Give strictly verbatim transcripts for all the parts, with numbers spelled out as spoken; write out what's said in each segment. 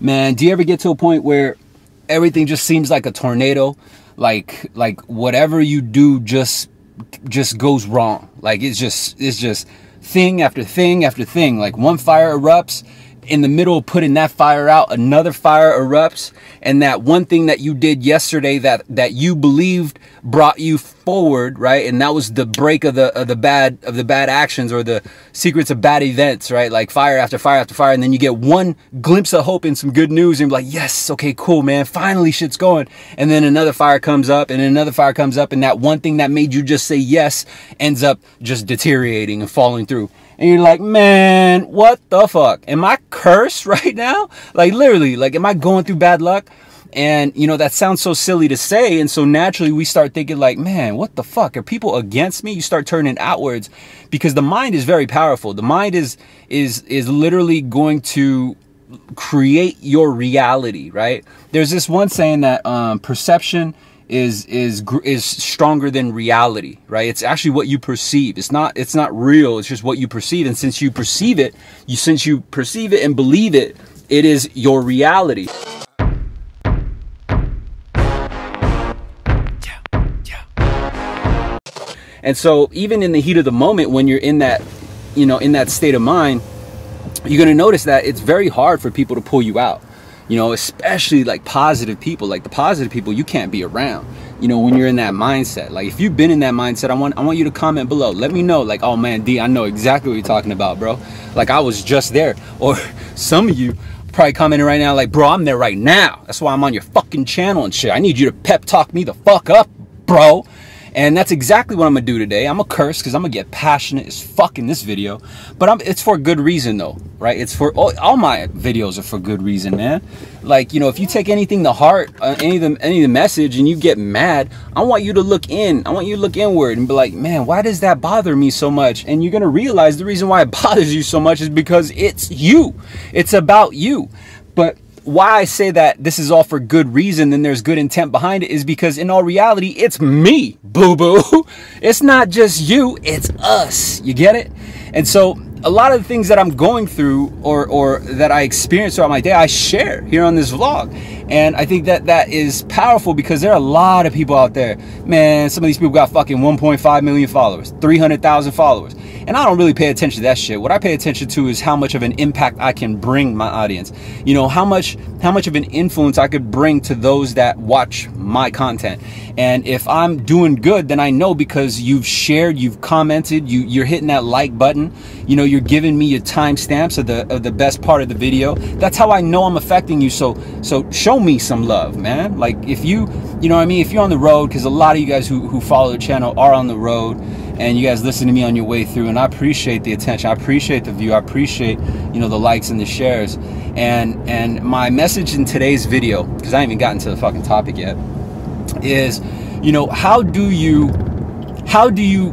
Man, do you ever get to a point where everything just seems like a tornado? Like, like whatever you do just, just goes wrong. Like it's just, it's just thing after thing after thing. Like one fire erupts, in the middle of putting that fire out, another fire erupts. And that one thing that you did yesterday that, that you believed brought you forward, right? And that was the break of the, of the bad, of the bad actions, or the secrets of bad events, right? Like fire after fire after fire. And then you get one glimpse of hope and some good news and you're like, yes, okay, cool, man. Finally shit's going. And then another fire comes up and another fire comes up. And that one thing that made you just say yes ends up just deteriorating and falling through. And you're like, man, what the fuck? Am I cursed right now? Like literally, like, am I going through bad luck? And you know, that sounds so silly to say. And so naturally we start thinking like, man, what the fuck? Are people against me? You start turning outwards because the mind is very powerful. The mind is, is, is literally going to create your reality, right? There's this one saying that um, perception is is is stronger than reality, right? It's actually what you perceive. It's not it's not real. It's just what you perceive. And since you perceive it, you since you perceive it and believe it, it is your reality. And so even in the heat of the moment, when you're in that, you know, in that state of mind, you're gonna notice that it's very hard for people to pull you out. You know, especially like positive people, like the positive people you can't be around, you know, when you're in that mindset. Like if you've been in that mindset, I want I want you to comment below. Let me know like, oh man, D, I know exactly what you're talking about, bro. Like I was just there. Or some of you probably commenting right now like, bro, I'm there right now. That's why I'm on your fucking channel and shit. I need you to pep talk me the fuck up, bro. And that's exactly what I'm gonna do today. I'm gonna curse because I'm gonna get passionate as fuck in this video. But I'm, it's for good reason though, right? It's for all, all my videos are for good reason, man. Like, you know, if you take anything to heart, uh, any of the, any of the message, and you get mad, I want you to look in. I want you to look inward and be like, man, why does that bother me so much? And you're gonna realize the reason why it bothers you so much is because it's you. It's about you. But why I say that this is all for good reason, then there's good intent behind it, is because in all reality, it's me, boo-boo. It's not just you, it's us. You get it? And so a lot of the things that I'm going through or, or that I experience throughout my day, I share here on this vlog. And I think that that is powerful because there are a lot of people out there. Man, some of these people got fucking one point five million followers, three hundred thousand followers. And I don't really pay attention to that shit. What I pay attention to is how much of an impact I can bring my audience. You know, how much, how much of an influence I could bring to those that watch my content. And if I'm doing good, then I know because you've shared, you've commented, you, you're hitting that like button. You know, you're giving me your timestamps of the, of the best part of the video. That's how I know I'm affecting you. So, so show me some love, man. Like if you, you know what I mean? If you're on the road, because a lot of you guys who, who follow the channel are on the road and you guys listen to me on your way through, and I appreciate the attention. I appreciate the view. I appreciate, you know, the likes and the shares. And, and my message in today's video, because I haven't even gotten to the fucking topic yet, is, you know, how do you, how do you,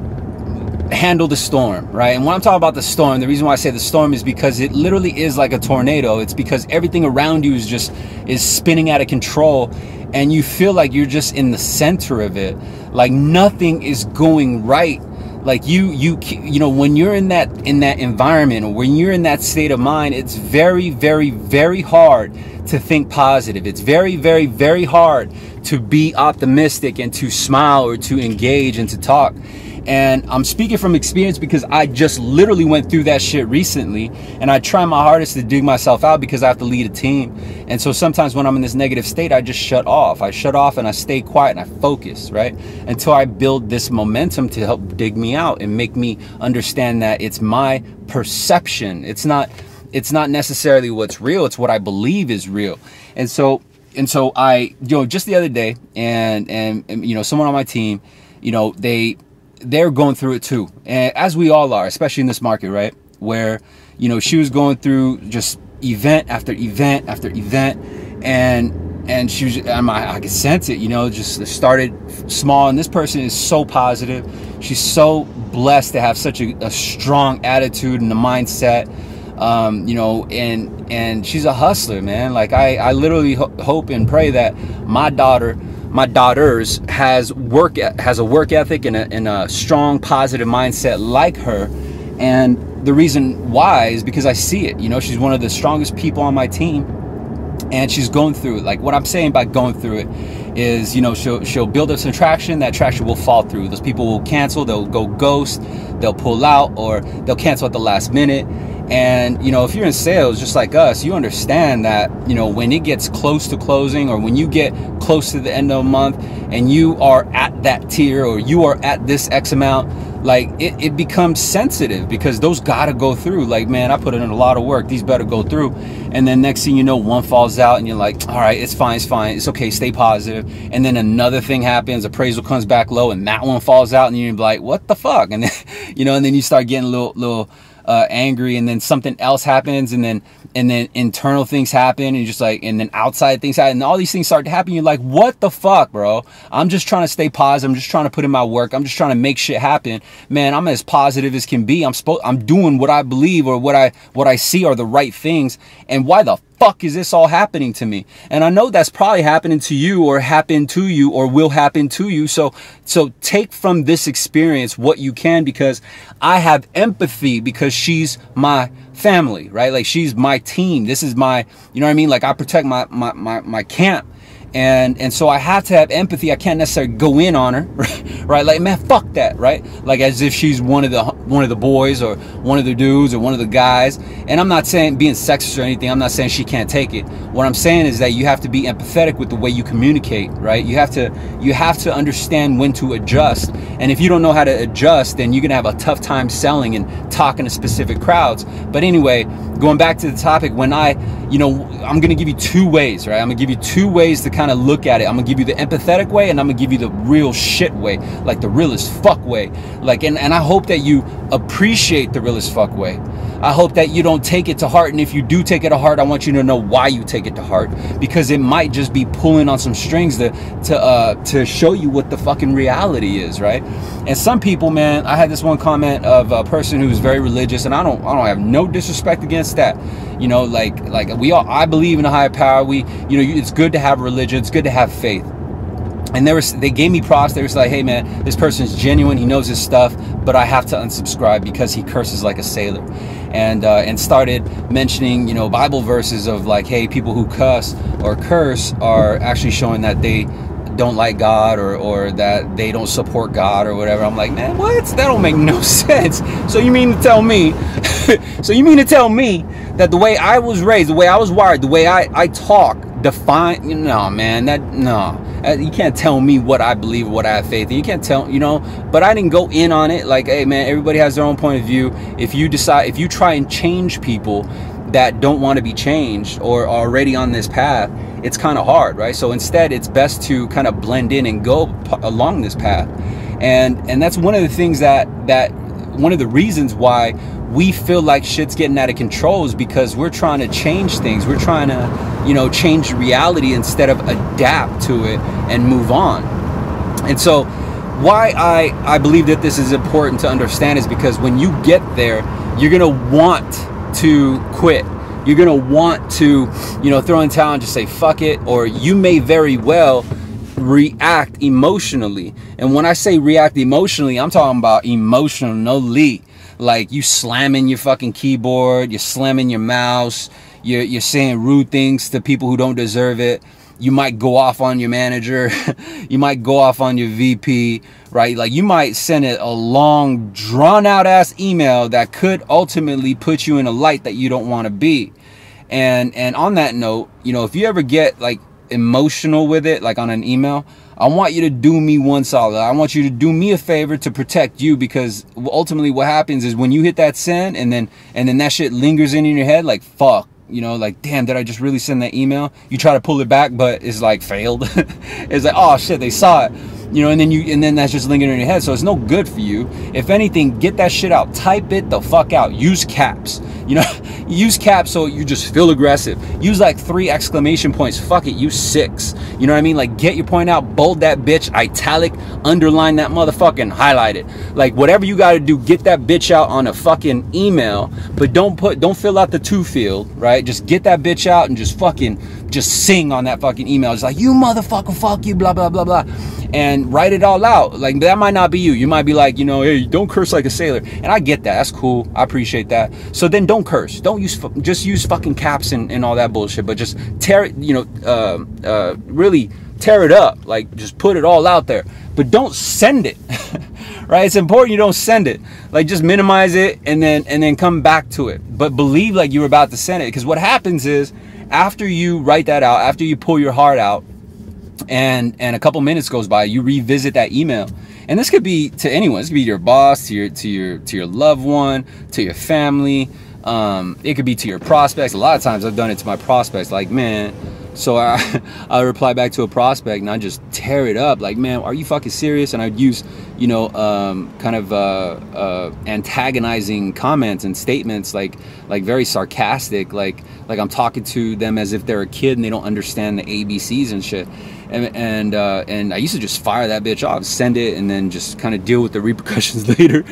handle the storm, right? And when I'm talking about the storm, the reason why I say the storm is because it literally is like a tornado. It's because everything around you is just is spinning out of control, and you feel like you're just in the center of it. Like nothing is going right. Like you, you, you know, when you're in that in that environment, or when you're in that state of mind, it's very, very, very hard to think positive. It's very, very, very hard to be optimistic and to smile or to engage and to talk. And I'm speaking from experience because I just literally went through that shit recently, and I try my hardest to dig myself out because I have to lead a team. And so sometimes when I'm in this negative state, I just shut off. I shut off and I stay quiet and I focus, right? Until I build this momentum to help dig me out and make me understand that it's my perception. It's not, it's not necessarily what's real. It's what I believe is real. And so, and so I, you know, just the other day and, and, and you know, someone on my team, you know, they, they're going through it too, and as we all are, especially in this market, right? Where, you know, she was going through just event after event after event, and and she was, I'm, I could sense it, you know, just started small. And this person is so positive. She's so blessed to have such a, a strong attitude and a mindset, um, you know, and and she's a hustler, man. Like I, I literally ho hope and pray that my daughter. My daughters has work has a work ethic and a, and a strong positive mindset like her. And the reason why is because I see it. You know, she's one of the strongest people on my team. And she's going through it. Like, what I'm saying by going through it is, you know, she'll, she'll build up some traction. That traction will fall through. Those people will cancel. They'll go ghost. They'll pull out, or they'll cancel at the last minute. And, you know, if you're in sales, just like us, you understand that, you know, when it gets close to closing, or when you get close to the end of a month and you are at that tier, or you are at this X amount, like it, it becomes sensitive, because those gotta go through. Like, man, I put in a lot of work. These better go through. And then next thing you know, one falls out and you're like, all right, it's fine. It's fine. It's okay. Stay positive. And then another thing happens. Appraisal comes back low and that one falls out and you're like, what the fuck? And then, you know, and then you start getting a little, little, Uh, angry, and then something else happens, and then and then internal things happen, and you're just like, and then outside things happen, and all these things start to happen. You're like, what the fuck, bro? I'm just trying to stay positive. I'm just trying to put in my work. I'm just trying to make shit happen, man. I'm as positive as can be. I'm supposed. I'm doing what I believe, or what I what I see are the right things. And why the fuck is this all happening to me? And I know that's probably happening to you, or happened to you, or will happen to you. So, so take from this experience what you can, because I have empathy, because she's my family, right? Like, she's my team. This is my, you know what I mean? Like, I protect my, my, my, my camp. And, and so I have to have empathy. I can't necessarily go in on her, right? Like, man, fuck that, right? Like, as if she's one of the one of the boys, or one of the dudes, or one of the guys. And I'm not saying being sexist or anything. I'm not saying she can't take it. What I'm saying is that you have to be empathetic with the way you communicate, right? You have to you have to understand when to adjust. And if you don't know how to adjust, then you're gonna have a tough time selling and talking to specific crowds. But anyway, going back to the topic, when I, you know, I'm gonna give you two ways, right? I'm gonna give you two ways to kind to look at it. I'm gonna give you the empathetic way, and I'm gonna give you the real shit way, like the real as fuck way. Like, and, and I hope that you appreciate the real as fuck way. I hope that you don't take it to heart, and if you do take it to heart, I want you to know why you take it to heart, because it might just be pulling on some strings to to uh, to show you what the fucking reality is, right? And some people, man, I had this one comment of a person who's very religious, and I don't I don't have no disrespect against that. You know, like like we all, I believe in a higher power. We, you know, it's good to have religion. It's good to have faith. And there was, they gave me props. They were like, hey, man, this person's genuine. He knows his stuff, but I have to unsubscribe because he curses like a sailor. And uh, and started mentioning, you know, Bible verses of like, hey, people who cuss or curse are actually showing that they don't like God, or, or that they don't support God, or whatever. I'm like, man, what? That don't make no sense. So you mean to tell me, so you mean to tell me that the way I was raised, the way I was wired, the way I, I talk, define, no, man, that, no, you can't tell me what I believe, what I have faith in. You can't tell, you know, but I didn't go in on it. Like, hey, man, everybody has their own point of view. If you decide, if you try and change people that don't want to be changed, or are already on this path, it's kind of hard, right? So instead, it's best to kind of blend in and go along this path. And, and that's one of the things that, that one of the reasons why we feel like shit's getting out of control is because we're trying to change things. We're trying to, you know, change reality instead of adapt to it and move on. And so why I, I believe that this is important to understand is because when you get there, you're going to want to quit. You're going to want to, you know, throw in towel and just say, fuck it. Or you may very well react emotionally. And when I say react emotionally, I'm talking about emotional, no leak. Like, you slamming your fucking keyboard, you're slamming your mouse, you're, you're saying rude things to people who don't deserve it. You might go off on your manager. You might go off on your V P, right? Like, you might send it a long, drawn out ass email that could ultimately put you in a light that you don't want to be. And, and on that note, you know, if you ever get like emotional with it, like on an email, I want you to do me one solid. I want you to do me a favor to protect you, because ultimately what happens is when you hit that send and then and then that shit lingers in your head like, fuck, you know, like, damn, did I just really send that email? You try to pull it back, but it's like failed. It's like, oh shit, they saw it, you know, and then you and then that's just lingering in your head. So it's no good for you. If anything, get that shit out. Type it the fuck out. Use caps, you know. Use caps so you just feel aggressive. Use like three exclamation points. Fuck it, use six. You know what I mean? Like, get your point out. Bold that bitch. Italic. Underline that motherfucking. Highlight it. Like, whatever you got to do, get that bitch out on a fucking email. But don't put, don't fill out the to field, right? Just get that bitch out and just fucking just sing on that fucking email. It's like, you motherfucker, fuck you, blah, blah, blah, blah. And write it all out. Like, that might not be you. You might be like, you know, hey, don't curse like a sailor. And I get that. That's cool. I appreciate that. So then don't curse. Don't use, just use fucking caps and, and all that bullshit. But just tear it, you know, uh, uh, really tear it up. Like, just put it all out there. But don't send it. Right? It's important you don't send it. Like, just minimize it and then and then come back to it. But believe like you were about to send it. Because what happens is, after you write that out, after you pull your heart out, and and a couple minutes goes by, you revisit that email. And this could be to anyone. This could be your boss, to your to your to your loved one, to your family. Um, it could be to your prospects. A lot of times I've done it to my prospects. Like, man. So I, I reply back to a prospect and I just tear it up. Like, man, are you fucking serious? And I'd use, you know, um, kind of uh, uh, antagonizing comments and statements, like like very sarcastic, like like I'm talking to them as if they're a kid and they don't understand the A B Cs and shit. And and, uh, and I used to just fire that bitch off, send it, and then just kind of deal with the repercussions later.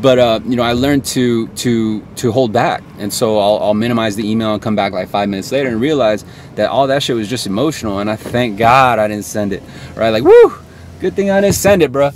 But uh, you know, I learned to to to hold back, and so I'll, I'll minimize the email and come back like five minutes later and realize that all that shit was just emotional. And I thank God I didn't send it. Right? Like, woo, good thing I didn't send it, bro.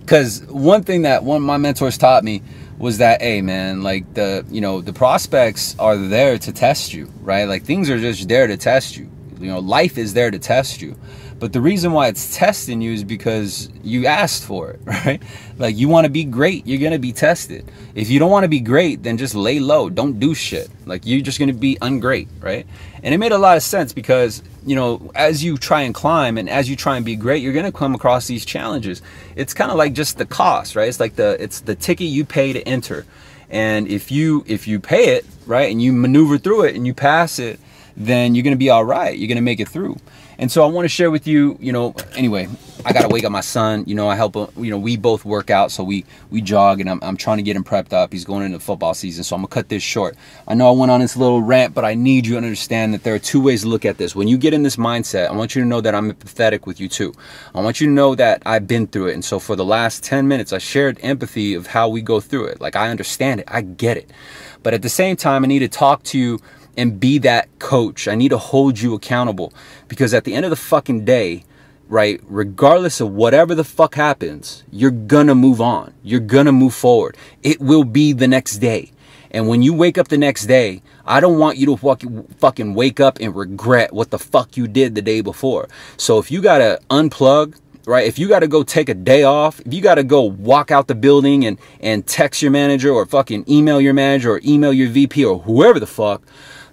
Because one thing that one of my mentors taught me was that, hey man, like the you know the prospects are there to test you, right? Like things are just there to test you. You know, life is there to test you. But the reason why it's testing you is because you asked for it, right? Like, you want to be great, you're going to be tested. If you don't want to be great, then just lay low. Don't do shit. Like, you're just going to be ungreat, right? And it made a lot of sense because, you know, as you try and climb and as you try and be great, you're going to come across these challenges. It's kind of like just the cost, right? It's like the, it's the ticket you pay to enter. And if you, if you pay it, right, and you maneuver through it and you pass it, then you're going to be all right. You're going to make it through. And so I want to share with you, you know, anyway, I got to wake up my son. You know, I help him, you know, we both work out. So we, we jog and I'm, I'm trying to get him prepped up. He's going into football season. So I'm going to cut this short. I know I went on this little rant, but I need you to understand that there are two ways to look at this. When you get in this mindset, I want you to know that I'm empathetic with you too. I want you to know that I've been through it. And so for the last ten minutes, I shared empathy of how we go through it. Like, I understand it. I get it. But at the same time, I need to talk to you and be that coach. I need to hold you accountable, because at the end of the fucking day, right, regardless of whatever the fuck happens, you're gonna move on. You're gonna move forward. It will be the next day. And when you wake up the next day, I don't want you to fucking wake up and regret what the fuck you did the day before. So if you gotta unplug, right, if you got to go take a day off, if you got to go walk out the building and, and text your manager or fucking email your manager or email your V P or whoever the fuck,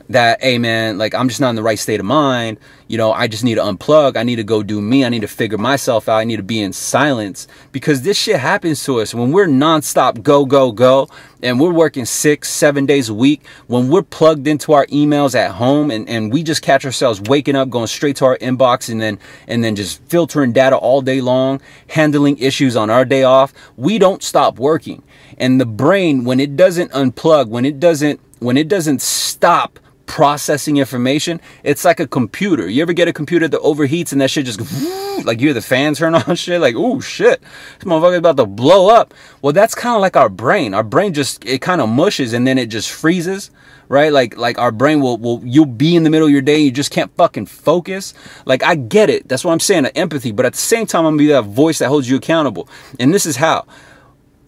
that, hey man, like, I'm just not in the right state of mind. You know, I just need to unplug. I need to go do me. I need to figure myself out. I need to be in silence, because this shit happens to us when we're nonstop go, go, go, and we're working six, seven days a week. When we're plugged into our emails at home and, and we just catch ourselves waking up, going straight to our inbox and then, and then just filtering data all day long, handling issues on our day off, we don't stop working. And the brain, when it doesn't unplug, when it doesn't, when it doesn't stop processing information, it's like a computer. You ever get a computer that overheats and that shit just goes, like, you hear the fan turn on shit, like, oh shit, this motherfucker's about to blow up. Well, that's kind of like our brain. Our brain just, it kind of mushes and then it just freezes, right? Like, like our brain will, will, you'll be in the middle of your day, you just can't fucking focus. Like, I get it. That's what I'm saying, the empathy. But at the same time, I'm gonna be that voice that holds you accountable. And this is how,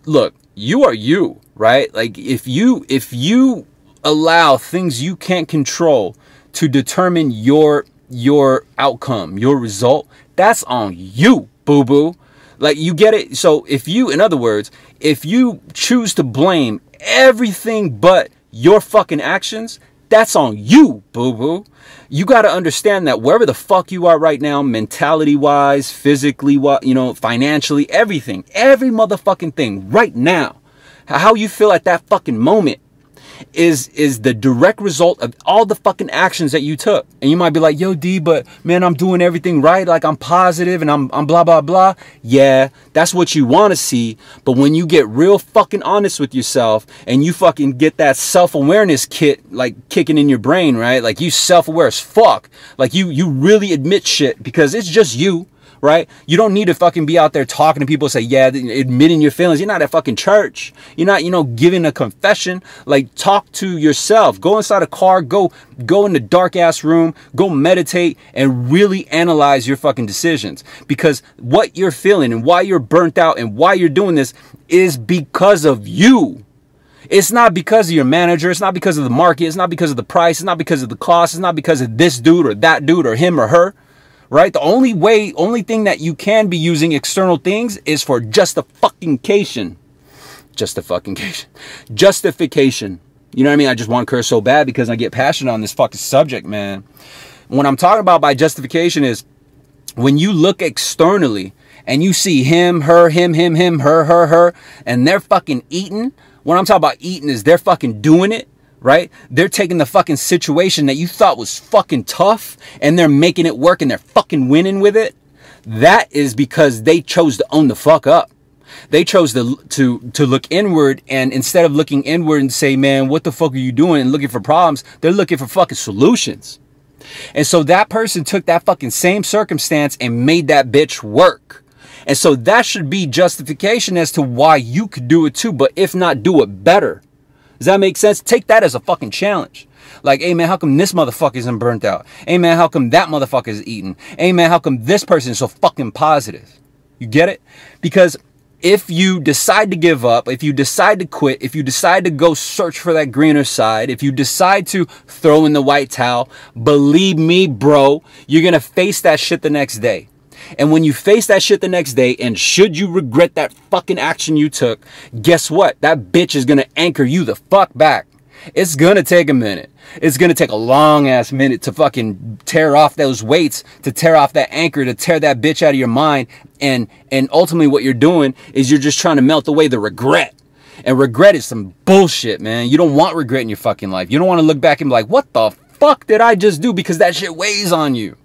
look, you are you, right? Like, if you, if you allow things you can't control to determine your your outcome, your result, that's on you, boo-boo. Like, you get it? So if you, in other words, if you choose to blame everything but your fucking actions, that's on you, boo-boo. You got to understand that wherever the fuck you are right now, mentality-wise, physically-wise, you know, financially, everything, every motherfucking thing right now, how you feel at that fucking moment, is is the direct result of all the fucking actions that you took. And you might be like, yo D, but man, I'm doing everything right, like I'm positive and I'm, I'm blah blah blah. Yeah, that's what you want to see. But when you get real fucking honest with yourself and you fucking get that self-awareness kit like kicking in your brain, right? Like, you self-aware as fuck, like you you really admit shit, because it's just you, right? You don't need to fucking be out there talking to people and say, yeah, admitting your feelings. You're not at fucking church. You're not, you know, giving a confession. Like, talk to yourself. Go inside a car. Go, go in the dark ass room. Go meditate and really analyze your fucking decisions, because what you're feeling and why you're burnt out and why you're doing this is because of you. It's not because of your manager. It's not because of the market. It's not because of the price. It's not because of the cost. It's not because of this dude or that dude or him or her, right? The only way, only thing that you can be using external things is for justification. Justification. Justification. You know what I mean? I just want to curse so bad because I get passionate on this fucking subject, man. What I'm talking about by justification is when you look externally and you see him, her, him, him, him, her, her, her, and they're fucking eating. What I'm talking about eating is they're fucking doing it, right? They're taking the fucking situation that you thought was fucking tough and they're making it work and they're fucking winning with it. That is because they chose to own the fuck up. They chose to, to, to look inward, and instead of looking inward and say, man, what the fuck are you doing, and looking for problems, they're looking for fucking solutions. And so that person took that fucking same circumstance and made that bitch work. And so that should be justification as to why you could do it too, but if not, do it better. Does that make sense? Take that as a fucking challenge. Like, hey man, how come this motherfucker isn't burnt out? Hey man, how come that motherfucker is eating? Hey man, how come this person is so fucking positive? You get it? Because if you decide to give up, if you decide to quit, if you decide to go search for that greener side, if you decide to throw in the white towel, believe me, bro, you're gonna face that shit the next day. And when you face that shit the next day, and should you regret that fucking action you took, guess what? That bitch is going to anchor you the fuck back. It's going to take a minute. It's going to take a long ass minute to fucking tear off those weights, to tear off that anchor, to tear that bitch out of your mind. And, and ultimately what you're doing is you're just trying to melt away the regret. And regret is some bullshit, man. You don't want regret in your fucking life. You don't want to look back and be like, what the fuck did I just do? Because that shit weighs on you.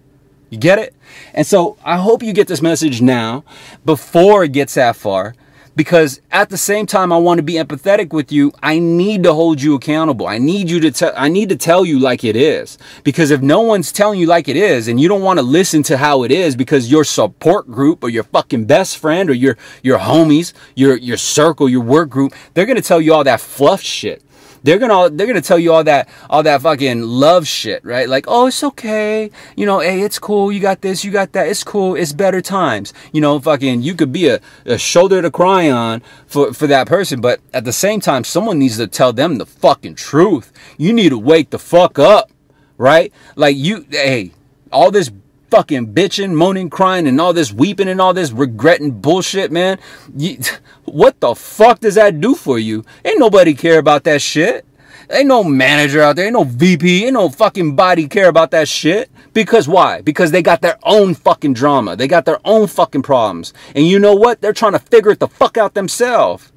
You get it? And so I hope you get this message now before it gets that far, because at the same time, I want to be empathetic with you. I need to hold you accountable. I need you to tell, I need to tell you like it is, because if no one's telling you like it is and you don't want to listen to how it is because your support group or your fucking best friend or your, your homies, your, your circle, your work group, they're going to tell you all that fluff shit. They're gonna they're gonna tell you all that all that fucking love shit, right? Like, oh, it's okay, you know, hey, it's cool, you got this, you got that, it's cool, it's better times, you know, fucking, you could be a, a shoulder to cry on for for that person, but at the same time, someone needs to tell them the fucking truth. You need to wake the fuck up, right? Like you, hey, all this fucking bitching, moaning, crying, and all this weeping and all this regretting bullshit, man. You, what the fuck does that do for you? Ain't nobody care about that shit. Ain't no manager out there. Ain't no V P. Ain't no fucking body care about that shit. Because why? Because they got their own fucking drama. They got their own fucking problems. And you know what? They're trying to figure it the fuck out themselves.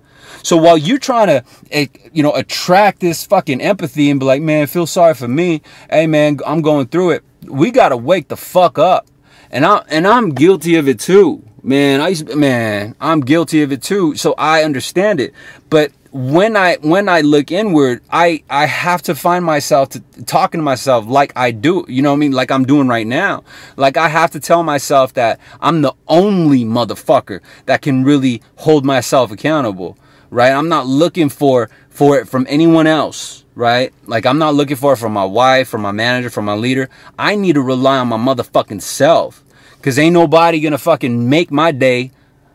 So while you're trying to, you know, attract this fucking empathy and be like, man, feel sorry for me. Hey, man, I'm going through it. We got to wake the fuck up. And, I, and I'm guilty of it too. Man, I used to, man, I'm guilty of it too, so I understand it. But when I when I look inward, I I have to find myself to, talking to myself like I do, you know what I mean, like I'm doing right now. Like I have to tell myself that I'm the only motherfucker that can really hold myself accountable, right? I'm not looking for for it from anyone else, right? Like I'm not looking for it from my wife, from my manager, from my leader. I need to rely on my motherfucking self. Because ain't nobody going to fucking make my day,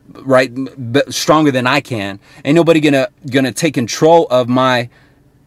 right, stronger than I can. Ain't nobody going to going to take control of my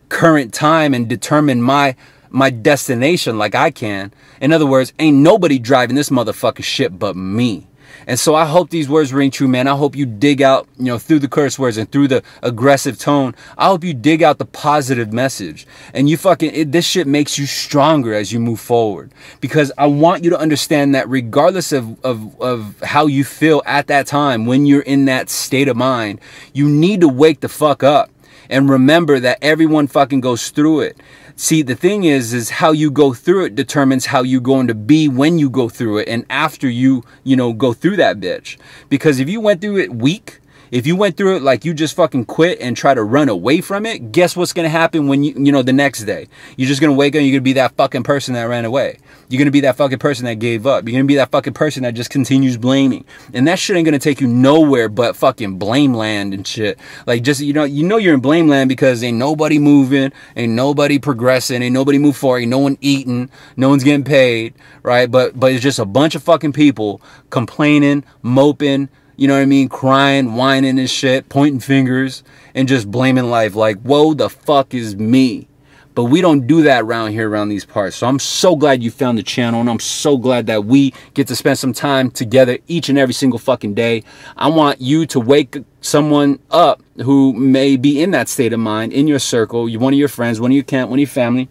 current time and determine my my destination like I can. In other words, ain't nobody driving this motherfucking shit but me. And so I hope these words ring true, man. I hope you dig out, you know, through the curse words and through the aggressive tone. I hope you dig out the positive message. And you fucking, it, this shit makes you stronger as you move forward. Because I want you to understand that regardless of, of, of how you feel at that time, when you're in that state of mind, you need to wake the fuck up. And remember that everyone fucking goes through it. See, the thing is, is how you go through it determines how you're going to be when you go through it and after you, you know, go through that bitch. Because if you went through it weak, If you went through it like you just fucking quit and try to run away from it, guess what's going to happen when you, you know, the next day? You're just going to wake up and you're going to be that fucking person that ran away. You're going to be that fucking person that gave up. You're going to be that fucking person that just continues blaming. And that shit ain't going to take you nowhere but fucking blame land and shit. Like, just, you know, you know you're in blame land because ain't nobody moving, ain't nobody progressing, ain't nobody move forward, ain't no one eating, no one's getting paid, right? But, but it's just a bunch of fucking people complaining, moping, you know what I mean? Crying, whining and shit, pointing fingers and just blaming life. Like, whoa, the fuck is me? But we don't do that around here, around these parts. So I'm so glad you found the channel, and I'm so glad that we get to spend some time together each and every single fucking day. I want you to wake someone up who may be in that state of mind, in your circle, one of your friends, one of your camp, one of your family,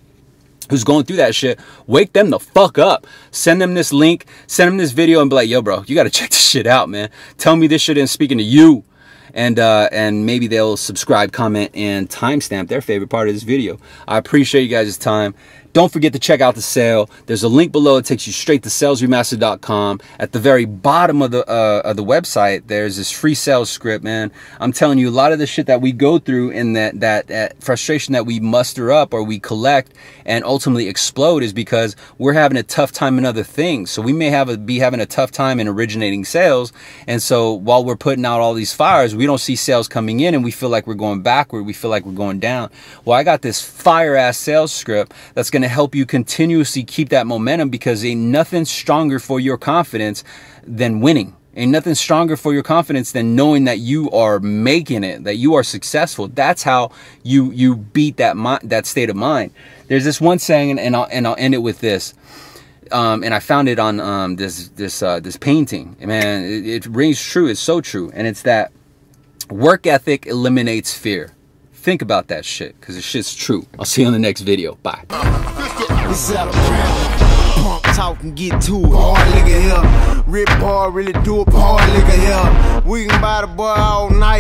who's going through that shit. Wake them the fuck up. Send them this link, send them this video, and be like, yo, bro, you got to check this shit out, man. Tell me this shit isn't speaking to you. And, uh, and maybe they'll subscribe, comment, and timestamp their favorite part of this video. I appreciate you guys' time. Don't forget to check out the sale. There's a link below. It takes you straight to sales remastered dot com. At the very bottom of the, uh, of the website, there's this free sales script, man. I'm telling you, a lot of the shit that we go through and that, that, that frustration that we muster up or we collect and ultimately explode is because we're having a tough time in other things. So we may have a, be having a tough time in originating sales. And so while we're putting out all these fires, we don't see sales coming in and we feel like we're going backward. We feel like we're going down. Well, I got this fire-ass sales script that's going to to help you continuously keep that momentum, because ain't nothing stronger for your confidence than winning. Ain't nothing stronger for your confidence than knowing that you are making it, that you are successful. That's how you you beat that that state of mind. There's this one saying, and I'll and I'll end it with this. Um, and I found it on um, this this uh, this painting. And man, it, it rings true. It's so true, and it's that work ethic eliminates fear. Think about that shit, because the shit's true. I'll see you on the next video. Bye. It's out of breath. Pump, talk, and get to it. Boy, nigga, yeah. Rip, boy, really do it. Boy, nigga, yeah. We can buy the boy all night.